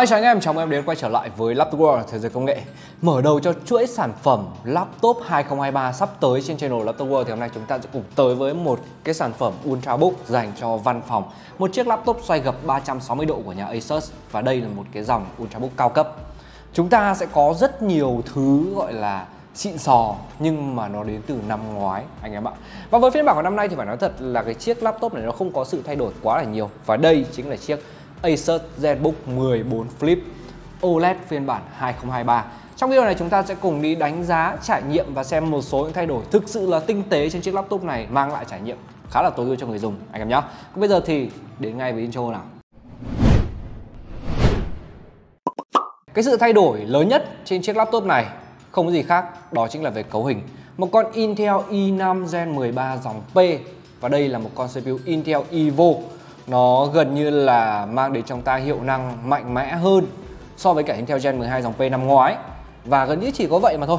Hi, chào anh em, chào mừng em đến quay trở lại với Laptop World, thế giới công nghệ. Mở đầu cho chuỗi sản phẩm laptop 2023 sắp tới trên channel Laptop World thì hôm nay chúng ta sẽ cùng tới với một cái sản phẩm Ultrabook dành cho văn phòng. Một chiếc laptop xoay gập 360 độ của nhà Asus và đây là một cái dòng Ultrabook cao cấp. Chúng ta sẽ có rất nhiều thứ gọi là xịn sò nhưng mà nó đến từ năm ngoái anh em ạ. Và với phiên bản của năm nay thì phải nói thật là cái chiếc laptop này nó không có sự thay đổi quá là nhiều. Và đây chính là chiếc Asus Zenbook 14 Flip OLED phiên bản 2023. Trong video này chúng ta sẽ cùng đi đánh giá, trải nghiệm và xem một số những thay đổi thực sự là tinh tế trên chiếc laptop này, mang lại trải nghiệm khá là tối ưu cho người dùng anh em nhé. Còn bây giờ thì đến ngay với intro nào. Cái sự thay đổi lớn nhất trên chiếc laptop này không có gì khác, đó chính là về cấu hình. Một con Intel i5 Gen 13 dòng P và đây là một con CPU Intel Evo. Nó gần như là mang đến trong ta hiệu năng mạnh mẽ hơn so với cả Intel Gen 12 dòng P năm ngoái. Và gần như chỉ có vậy mà thôi.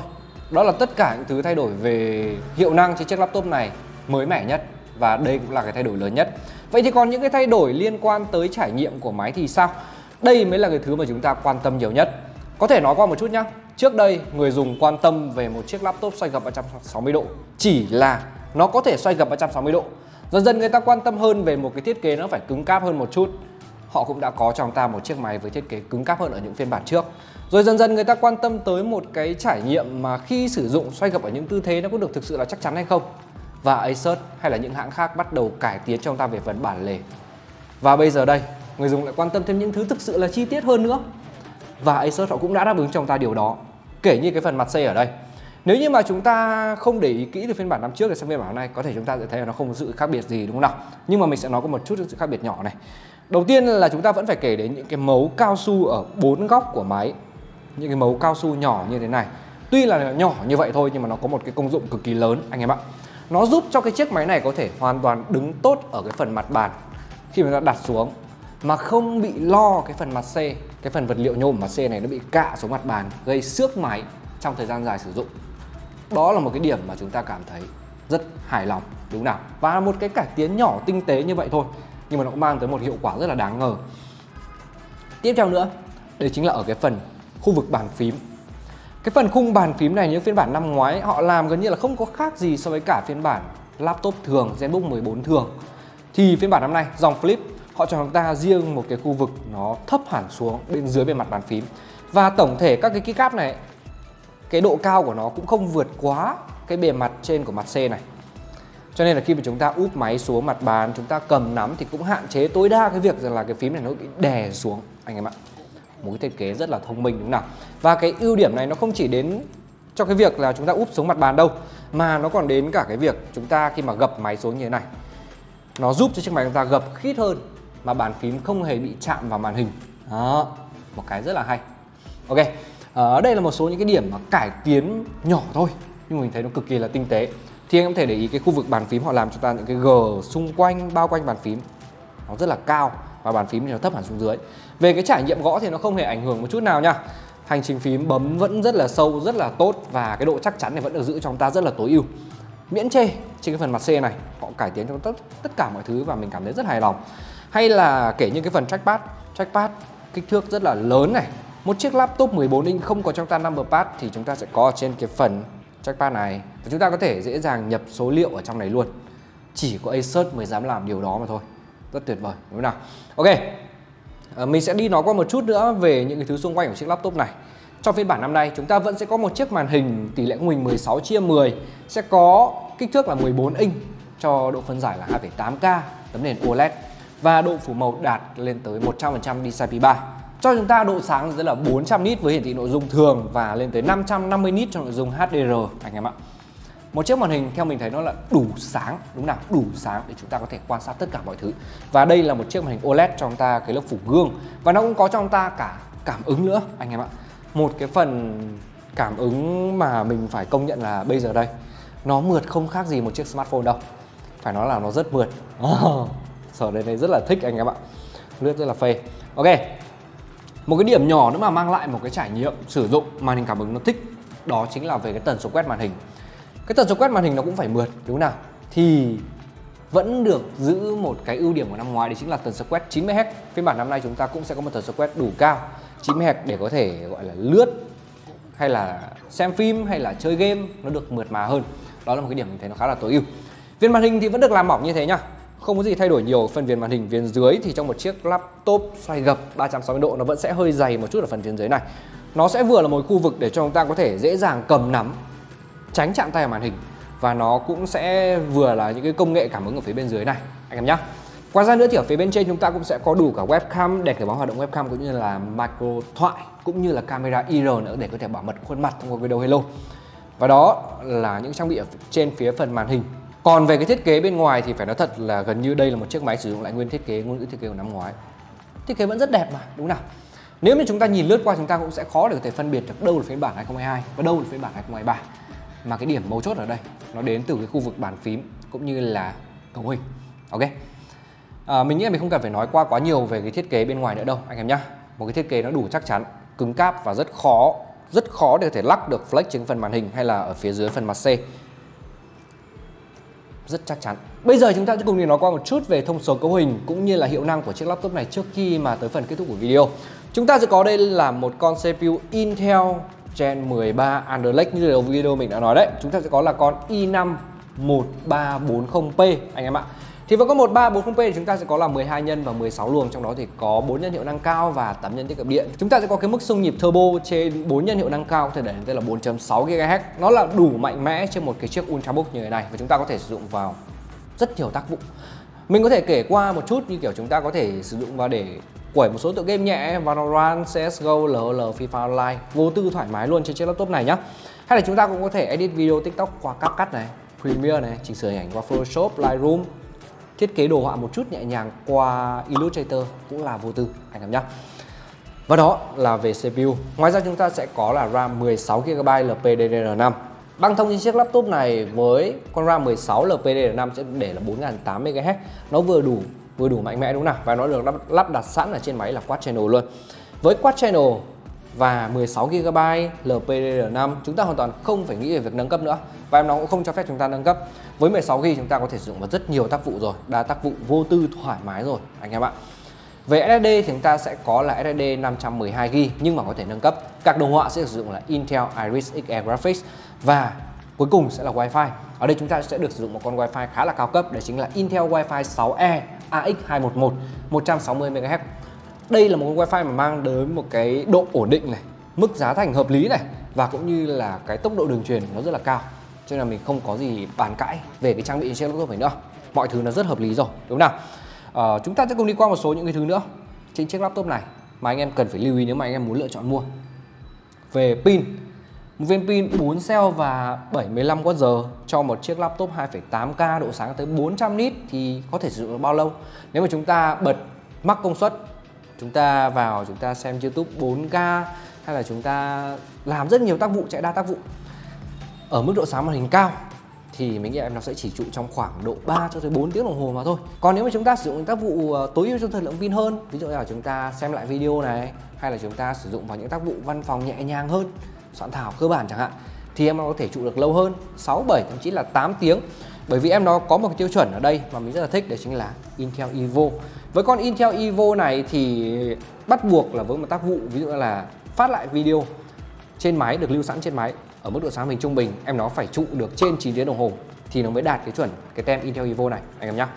Đó là tất cả những thứ thay đổi về hiệu năng trên chiếc laptop này mới mẻ nhất. Và đây cũng là cái thay đổi lớn nhất. Vậy thì còn những cái thay đổi liên quan tới trải nghiệm của máy thì sao? Đây mới là cái thứ mà chúng ta quan tâm nhiều nhất. Có thể nói qua một chút nhá. Trước đây người dùng quan tâm về một chiếc laptop xoay gập 360 độ chỉ là nó có thể xoay gập 360 độ. Dần dần người ta quan tâm hơn về một cái thiết kế nó phải cứng cáp hơn một chút. Họ cũng đã có cho chúng ta một chiếc máy với thiết kế cứng cáp hơn ở những phiên bản trước. Rồi dần dần người ta quan tâm tới một cái trải nghiệm mà khi sử dụng xoay gập ở những tư thế nó có được thực sự là chắc chắn hay không. Và Asus hay là những hãng khác bắt đầu cải tiến cho chúng ta về phần bản lề. Và bây giờ đây, người dùng lại quan tâm thêm những thứ thực sự là chi tiết hơn nữa. Và Asus họ cũng đã đáp ứng cho chúng ta điều đó. Kể như cái phần mặt xây ở đây. Nếu như mà chúng ta không để ý kỹ từ phiên bản năm trước sang phiên bản hôm nay, có thể chúng ta sẽ thấy là nó không có sự khác biệt gì đúng không nào? Nhưng mà mình sẽ nói có một chút sự khác biệt nhỏ này. Đầu tiên là chúng ta vẫn phải kể đến những cái mấu cao su ở bốn góc của máy. Những cái mấu cao su nhỏ như thế này. Tuy là nhỏ như vậy thôi nhưng mà nó có một cái công dụng cực kỳ lớn anh em ạ. Nó giúp cho cái chiếc máy này có thể hoàn toàn đứng tốt ở cái phần mặt bàn khi mà ta đặt xuống, mà không bị lo cái phần mặt C, cái phần vật liệu nhôm mặt C này nó bị cạ xuống mặt bàn gây xước máy trong thời gian dài sử dụng. Đó là một cái điểm mà chúng ta cảm thấy rất hài lòng đúng không nào? Và một cái cải tiến nhỏ tinh tế như vậy thôi nhưng mà nó cũng mang tới một hiệu quả rất là đáng ngờ. Tiếp theo nữa, đây chính là ở cái phần khu vực bàn phím. Cái phần khung bàn phím này, những phiên bản năm ngoái họ làm gần như là không có khác gì so với cả phiên bản laptop thường, Zenbook 14 thường. Thì phiên bản năm nay, dòng Flip, họ cho chúng ta riêng một cái khu vực nó thấp hẳn xuống bên dưới bề mặt bàn phím. Và tổng thể các cái keycap này, cái độ cao của nó cũng không vượt quá cái bề mặt trên của mặt C này. Cho nên là khi mà chúng ta úp máy xuống mặt bàn, chúng ta cầm nắm thì cũng hạn chế tối đa cái việc rằng là cái phím này nó bị đè xuống anh em ạ. Một cái thiết kế rất là thông minh đúng không nào? Và cái ưu điểm này nó không chỉ đến cho cái việc là chúng ta úp xuống mặt bàn đâu, mà nó còn đến cả cái việc chúng ta khi mà gập máy xuống như thế này. Nó giúp cho chiếc máy chúng ta gập khít hơn mà bàn phím không hề bị chạm vào màn hình. Đó, một cái rất là hay. Ok. Ở đây là một số những cái điểm mà cải tiến nhỏ thôi nhưng mình thấy nó cực kỳ là tinh tế. Thì anh em có thể để ý cái khu vực bàn phím họ làm cho ta những cái gờ xung quanh, bao quanh bàn phím nó rất là cao và bàn phím thì nó thấp hẳn xuống dưới. Về cái trải nghiệm gõ thì nó không hề ảnh hưởng một chút nào nha. Hành trình phím bấm vẫn rất là sâu, rất là tốt và cái độ chắc chắn này vẫn được giữ cho chúng ta rất là tối ưu. Miễn chê trên cái phần mặt C này họ cải tiến cho tất cả mọi thứ và mình cảm thấy rất hài lòng. Hay là kể như cái phần trackpad kích thước rất là lớn này. Một chiếc laptop 14 inch không có trong ta number pad thì chúng ta sẽ có trên cái phần trackpad này và chúng ta có thể dễ dàng nhập số liệu ở trong này luôn. Chỉ có Asus mới dám làm điều đó mà thôi. Rất tuyệt vời đúng không nào? Ok, mình sẽ đi nói qua một chút nữa về những cái thứ xung quanh của chiếc laptop này. Trong phiên bản năm nay chúng ta vẫn sẽ có một chiếc màn hình tỷ lệ khung hình 16:10, sẽ có kích thước là 14 inch cho độ phân giải là 2.8K, tấm nền OLED và độ phủ màu đạt lên tới 100% DCI-P3. Cho chúng ta độ sáng rất là 400 nit với hiển thị nội dung thường và lên tới 550 nit cho nội dung HDR anh em ạ. Một chiếc màn hình theo mình thấy nó là đủ sáng đúng nào, đủ sáng để chúng ta có thể quan sát tất cả mọi thứ. Và đây là một chiếc màn hình OLED cho chúng ta cái lớp phủ gương và nó cũng có cho chúng ta cả cảm ứng nữa anh em ạ. Một cái phần cảm ứng mà mình phải công nhận là bây giờ đây nó mượt không khác gì một chiếc smartphone đâu. Phải nói là nó rất mượt. Sở đến đây rất là thích anh em ạ. Lướt rất là phê. Ok. Một cái điểm nhỏ nữa mà mang lại một cái trải nghiệm sử dụng màn hình cảm ứng nó thích, đó chính là về cái tần số quét màn hình. Cái tần số quét màn hình nó cũng phải mượt đúng không nào? Thì vẫn được giữ một cái ưu điểm của năm ngoái, đấy chính là tần số quét 90Hz. Phiên bản năm nay chúng ta cũng sẽ có một tần số quét đủ cao 90 Hz để có thể gọi là lướt hay là xem phim hay là chơi game nó được mượt mà hơn. Đó là một cái điểm mình thấy nó khá là tối ưu. Viền màn hình thì vẫn được làm mỏng như thế nhá, không có gì thay đổi nhiều. Phần viền màn hình viền dưới thì trong một chiếc laptop xoay gập 360 độ nó vẫn sẽ hơi dày một chút ở phần viền dưới này. Nó sẽ vừa là một khu vực để cho chúng ta có thể dễ dàng cầm nắm, tránh chạm tay vào màn hình, và nó cũng sẽ vừa là những cái công nghệ cảm ứng ở phía bên dưới này anh em nhá. Ngoài ra nữa thì ở phía bên trên chúng ta cũng sẽ có đủ cả webcam để cảnh báo hoạt động webcam, cũng như là micro thoại, cũng như là camera IR nữa để có thể bảo mật khuôn mặt thông qua video hello. Và đó là những trang bị ở trên phía phần màn hình. Còn về cái thiết kế bên ngoài thì phải nói thật là gần như đây là một chiếc máy sử dụng lại nguyên thiết kế, ngôn ngữ thiết kế của năm ngoái. Thiết kế vẫn rất đẹp mà, đúng nào? Nếu như chúng ta nhìn lướt qua chúng ta cũng sẽ khó để có thể phân biệt được đâu là phiên bản 2022 và đâu là phiên bản 2023. Mà cái điểm mấu chốt ở đây nó đến từ cái khu vực bàn phím cũng như là cấu hình. Ok. Mình nghĩ là mình không cần phải nói quá nhiều về cái thiết kế bên ngoài nữa đâu anh em nhá. Một cái thiết kế nó đủ chắc chắn, cứng cáp và rất khó để có thể lắc được flex trên phần màn hình hay là ở phía dưới phần mặt C. Rất chắc chắn. Bây giờ chúng ta sẽ cùng đi nói qua một chút về thông số cấu hình cũng như là hiệu năng của chiếc laptop này trước khi mà tới phần kết thúc của video. Chúng ta sẽ có đây là một con CPU Intel Gen 13 Underlake như đầu video mình đã nói đấy. Chúng ta sẽ có là con i5 1340P anh em ạ. Thì với con 1340P thì chúng ta sẽ có là 12 nhân và 16 luồng, trong đó thì có 4 nhân hiệu năng cao và 8 nhân tiết kiệm điện. Chúng ta sẽ có cái mức xung nhịp turbo trên 4 nhân hiệu năng cao có thể đẩy lên tới là 4.6 GHz. Nó là đủ mạnh mẽ trên một cái chiếc Ultrabook như thế này và chúng ta có thể sử dụng vào rất nhiều tác vụ. Mình có thể kể qua một chút như kiểu chúng ta có thể sử dụng vào để quẩy một số tựa game nhẹ Valorant, CSGO, LOL, FIFA Online vô tư thoải mái luôn trên chiếc laptop này nhá. Hay là chúng ta cũng có thể edit video TikTok qua CapCut này, Premiere này, chỉnh sửa hình ảnh qua Photoshop, Lightroom, thiết kế đồ họa một chút nhẹ nhàng qua Illustrator cũng là vô tư anh em nhá. Và đó là về CPU. Ngoài ra chúng ta sẽ có là RAM 16GB LPDDR5. Băng thông trên chiếc laptop này với con RAM 16 LPDDR5 sẽ để là 4080MHz. Nó vừa đủ mạnh mẽ đúng nào, và nó được lắp đặt sẵn ở trên máy là quad channel luôn. Với quad channel và 16GB LPDDR5 chúng ta hoàn toàn không phải nghĩ về việc nâng cấp nữa, và em nó cũng không cho phép chúng ta nâng cấp. Với 16GB chúng ta có thể sử dụng vào rất nhiều tác vụ rồi, đa tác vụ vô tư thoải mái rồi anh em ạ. Về SSD thì chúng ta sẽ có là SSD 512GB nhưng mà có thể nâng cấp. Các đồ họa sẽ sử dụng là Intel Iris Xe Graphics, và cuối cùng sẽ là Wi-Fi. Ở đây chúng ta sẽ được sử dụng một con Wi-Fi khá là cao cấp, đấy chính là Intel Wi-Fi 6E AX211 160MHz. Đây là một con Wi-Fi mà mang đến một cái độ ổn định này, mức giá thành hợp lý này, và cũng như là cái tốc độ đường truyền nó rất là cao. Cho nên là mình không có gì bàn cãi về cái trang bị trên laptop này nữa. Mọi thứ nó rất hợp lý rồi, đúng không nào? Chúng ta sẽ cùng đi qua một số những cái thứ nữa trên chiếc laptop này mà anh em cần phải lưu ý nếu mà anh em muốn lựa chọn mua. Về pin, một viên pin 4 cell và 75Wh cho một chiếc laptop 2,8K, độ sáng tới 400 nit thì có thể sử dụng được bao lâu? Nếu mà chúng ta bật mắc công suất, chúng ta vào chúng ta xem YouTube 4K hay là chúng ta làm rất nhiều tác vụ, chạy đa tác vụ ở mức độ sáng màn hình cao thì mình nghĩ em nó sẽ chỉ trụ trong khoảng độ 3 cho tới 4 tiếng đồng hồ mà thôi. Còn nếu mà chúng ta sử dụng tác vụ tối ưu cho thời lượng pin hơn, ví dụ như là chúng ta xem lại video này hay là chúng ta sử dụng vào những tác vụ văn phòng nhẹ nhàng hơn, soạn thảo cơ bản chẳng hạn, thì em nó có thể trụ được lâu hơn 6, 7 thậm chí là 8 tiếng. Bởi vì em nó có một cái tiêu chuẩn ở đây mà mình rất là thích, đấy chính là Intel Evo. Với con Intel Evo này thì bắt buộc là với một tác vụ ví dụ là phát lại video trên máy được lưu sẵn trên máy ở mức độ sáng mình trung bình, em nó phải trụ được trên 9 tiếng đồng hồ thì nó mới đạt cái chuẩn cái tem Intel Evo này anh em nhá.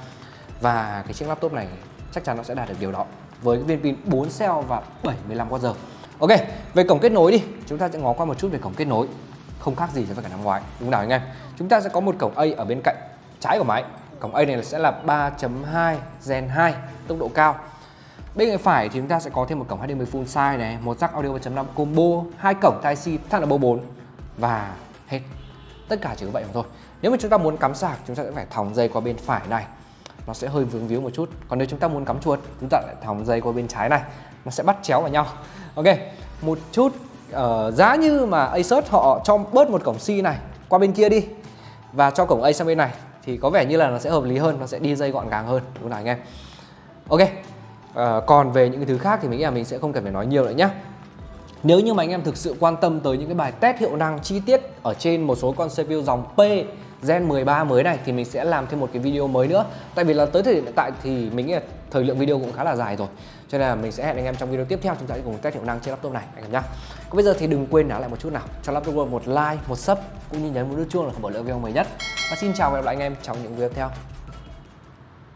Và cái chiếc laptop này chắc chắn nó sẽ đạt được điều đó với cái viên pin 4 cell và 75Wh. Ok, về cổng kết nối đi, chúng ta sẽ ngó qua một chút về cổng kết nối. Không khác gì so với cả năm ngoái, đúng nào anh em? Chúng ta sẽ có một cổng A ở bên cạnh trái của máy. Cổng A này sẽ là 3.2 Gen 2, tốc độ cao. Bên cạnh phải thì chúng ta sẽ có thêm một cổng HDMI full size này, một jack audio 3.5 combo, hai cổng Type-C Thunderbolt 4 và hết. Tất cả chỉ như vậy mà thôi. Nếu mà chúng ta muốn cắm sạc, chúng ta sẽ phải thòng dây qua bên phải này. Nó sẽ hơi vướng víu một chút. Còn nếu chúng ta muốn cắm chuột, chúng ta lại thòng dây qua bên trái này. Nó sẽ bắt chéo vào nhau. Ok, một chút giá như mà Asus họ cho bớt một cổng C này qua bên kia đi và cho cổng A sang bên này thì có vẻ như là nó sẽ hợp lý hơn, nó sẽ đi dây gọn gàng hơn, đúng không nào anh em? Ok, còn về những cái thứ khác thì mình nghĩ là mình sẽ không cần phải nói nhiều nữa nhé. Nếu như mà anh em thực sự quan tâm tới những cái bài test hiệu năng chi tiết ở trên một số con CPU dòng P Gen 13 mới này thì mình sẽ làm thêm một cái video mới nữa. Tại vì là tới thời điểm hiện tại thì mình nghĩ là thời lượng video cũng khá là dài rồi, cho nên là mình sẽ hẹn anh em trong video tiếp theo, chúng ta sẽ cùng test hiệu năng trên laptop này anh em nhá. Còn bây giờ thì đừng quên đá lại một chút nào cho Laptop World một like, một sub cũng như nhấn nút chuông là không bỏ lỡ video mới nhất. Và xin chào và hẹn gặp lại anh em trong những video tiếp theo.